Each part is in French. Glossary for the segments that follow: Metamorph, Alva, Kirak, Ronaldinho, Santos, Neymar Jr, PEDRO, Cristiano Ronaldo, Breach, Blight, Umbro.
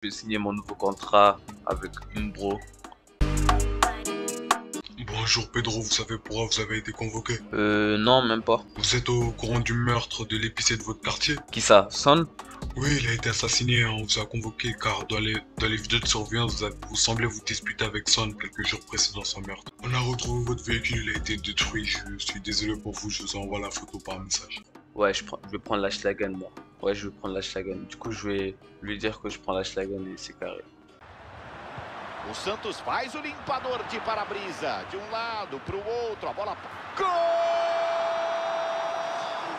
J'ai signé mon nouveau contrat avec Umbro. Bonjour Pedro, vous savez pourquoi vous avez été convoqué? Non, même pas. Vous êtes au courant du meurtre de l'épicier de votre quartier? Qui ça, Son? Oui, il a été assassiné, on vous a convoqué car dans les vidéos de surveillance, vous semblez vous disputer avec Son quelques jours précédant son meurtre. On a retrouvé votre véhicule, il a été détruit, je suis désolé pour vous, je vous envoie la photo par message. Ouais, je vais prendre la Schlagan, moi. Ouais, je vais prendre la Schlagan. Du coup, je vais lui dire que je prends la Schlagan et c'est carré. O Santos faz o limpador de para-brisa. De lado pro outro, a bola... Gol!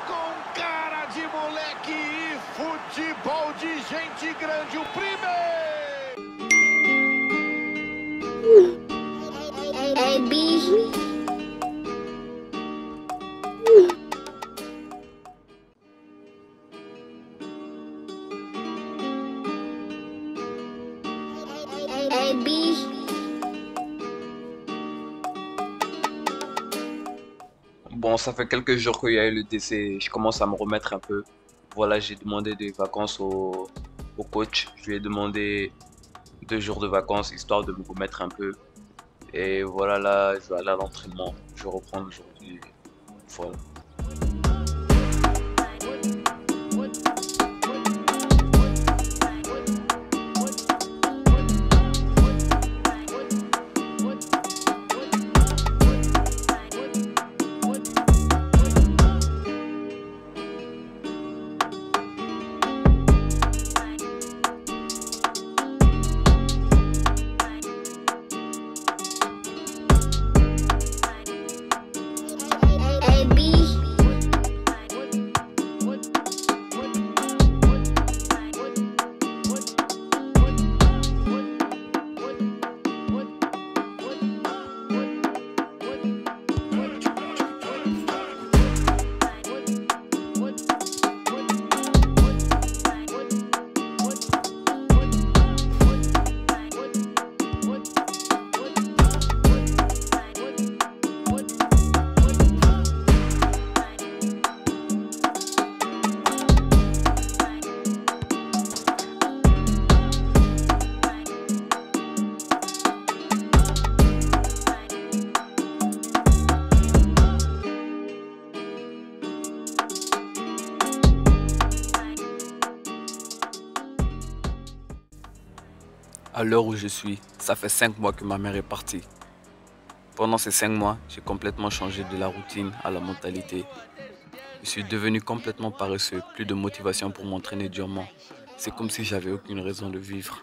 Com cara de moleque e futebol de gente grande. O primeiro! É bicho! Bon, ça fait quelques jours qu'il y a eu le décès, je commence à me remettre un peu. Voilà, j'ai demandé des vacances au coach, je lui ai demandé 2 jours de vacances histoire de me remettre un peu. Et voilà, là, je vais aller à l'entraînement, je vais reprendre aujourd'hui. Voilà. À l'heure où je suis, ça fait 5 mois que ma mère est partie. Pendant ces 5 mois, j'ai complètement changé de la routine à la mentalité. Je suis devenu complètement paresseux, plus de motivation pour m'entraîner durement. C'est comme si j'avais aucune raison de vivre.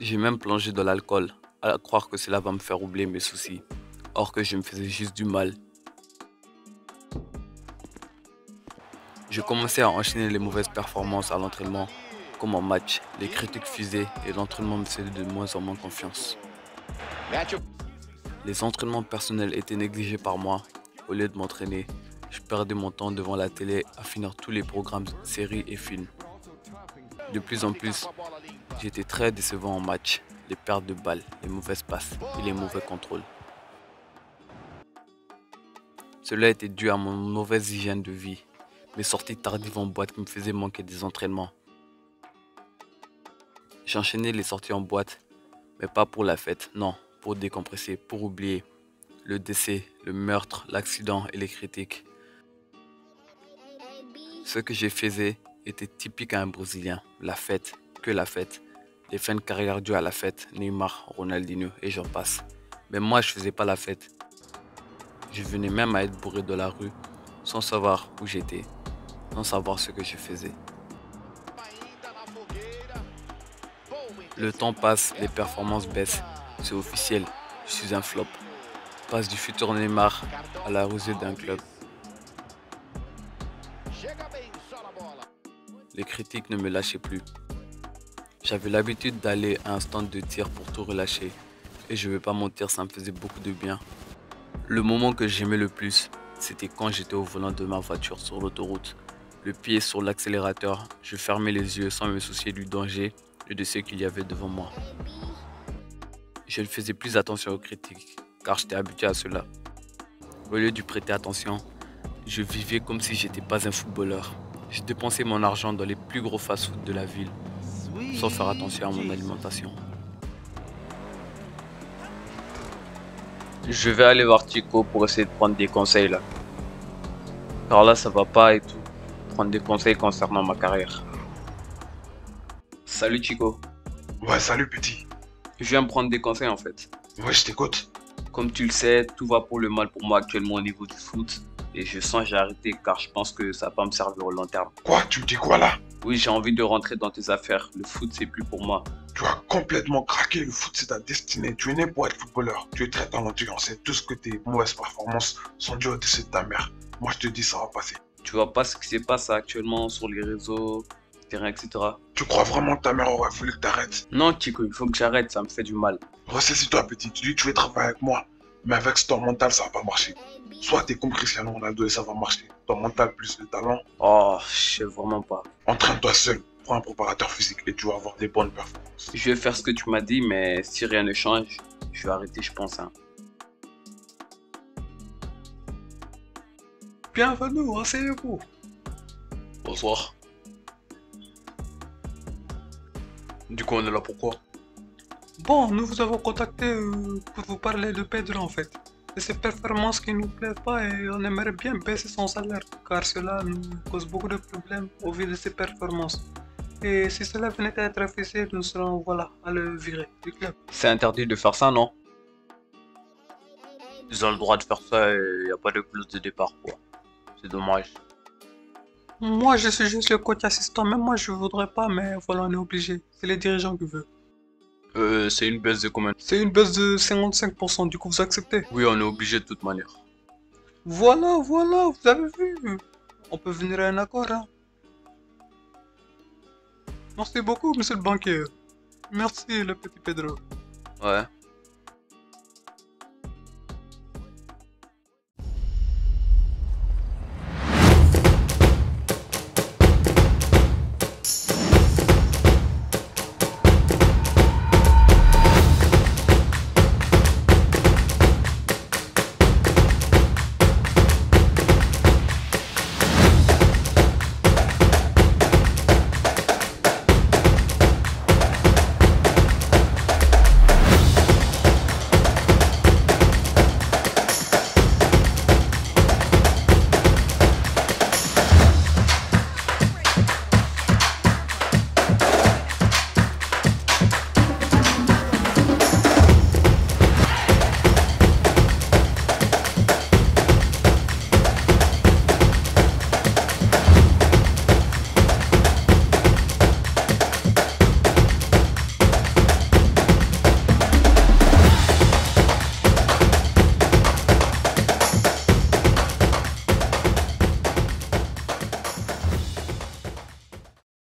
J'ai même plongé dans l'alcool, à croire que cela va me faire oublier mes soucis. Or que je me faisais juste du mal. Je commençais à enchaîner les mauvaises performances à l'entraînement. Comme en match, les critiques fusaient et l'entraînement me faisait de moins en moins confiance. Les entraînements personnels étaient négligés par moi. Au lieu de m'entraîner, je perdais mon temps devant la télé à finir tous les programmes, séries et films. De plus en plus, j'étais très décevant en match. Les pertes de balles, les mauvaises passes et les mauvais contrôles. Cela était dû à mon mauvaise hygiène de vie. Mes sorties tardives en boîte me faisaient manquer des entraînements. J'enchaînais les sorties en boîte, mais pas pour la fête, non, pour décompresser, pour oublier. Le décès, le meurtre, l'accident et les critiques. Ce que je faisais était typique à un Brésilien. La fête, que la fête. Les fins de carrière dues à la fête, Neymar, Ronaldinho et j'en passe. Mais moi, je faisais pas la fête. Je venais même à être bourré de la rue, sans savoir où j'étais, sans savoir ce que je faisais. Le temps passe, les performances baissent. C'est officiel, je suis un flop. Passe du futur Neymar à la rosée d'un club. Les critiques ne me lâchaient plus. J'avais l'habitude d'aller à un stand de tir pour tout relâcher. Et je ne vais pas mentir, ça me faisait beaucoup de bien. Le moment que j'aimais le plus, c'était quand j'étais au volant de ma voiture sur l'autoroute. Le pied sur l'accélérateur, je fermais les yeux sans me soucier du danger et de ce qu'il y avait devant moi. Je ne faisais plus attention aux critiques, car j'étais habitué à cela. Au lieu de prêter attention, je vivais comme si je n'étais pas un footballeur. J'ai dépensé mon argent dans les plus gros fast-food de la ville, sans faire attention à mon alimentation. Je vais aller voir Chico pour essayer de prendre des conseils là. Car là ça va pas et tout. Prendre des conseils concernant ma carrière. Salut Chico. Ouais, salut petit. Je viens me prendre des conseils en fait. Ouais, je t'écoute. Comme tu le sais, tout va pour le mal pour moi actuellement au niveau du foot. Et je sens j'ai arrêté car je pense que ça va pas me servir au long terme. Quoi? Tu dis quoi là? Oui, j'ai envie de rentrer dans tes affaires. Le foot, c'est plus pour moi. Tu as complètement craqué. Le foot, c'est ta destinée. Tu es né pour être footballeur. Tu es très talentueux. On sait tous que tes mauvaises performances sont dues au-dessus de ta mère. Moi, je te dis, ça va passer. Tu vois pas ce qui se passe actuellement sur les réseaux, terrain, etc. Tu crois vraiment que ta mère aurait voulu que t'arrêtes? Non, Chico, il faut que j'arrête. Ça me fait du mal. Ressaisis-toi, petit. Tu dis, tu veux travailler avec moi. Mais avec ce temps mental, ça va pas marcher. Soit t'es comme Cristiano Ronaldo et ça va marcher. Ton mental plus le talent. Oh, je sais vraiment pas. Entraîne-toi seul, prends un préparateur physique et tu vas avoir des bonnes performances. Je vais faire ce que tu m'as dit, mais si rien ne change, je vais arrêter, je pense. Hein. Bienvenue, asseyez-vous. Bonsoir. Du coup, on est là pourquoi? Bon, nous vous avons contacté pour vous parler de Pedro en fait. Et ses performances qui ne nous plaisent pas et on aimerait bien baisser son salaire car cela nous cause beaucoup de problèmes au vu de ses performances. Et si cela venait à être affiché, nous serons voilà, à le virer du club. C'est interdit de faire ça, non? Ils ont le droit de faire ça et il n'y a pas de clause de départ quoi. C'est dommage. Moi je suis juste le coach assistant, même moi je voudrais pas mais voilà on est obligé, c'est les dirigeants qui veulent. C'est une baisse de combien? C'est une baisse de 55%, du coup vous acceptez? Oui, on est obligé de toute manière. Voilà, voilà, vous avez vu. On peut venir à un accord, hein. Merci beaucoup, monsieur le banquier. Merci, le petit Pedro. Ouais.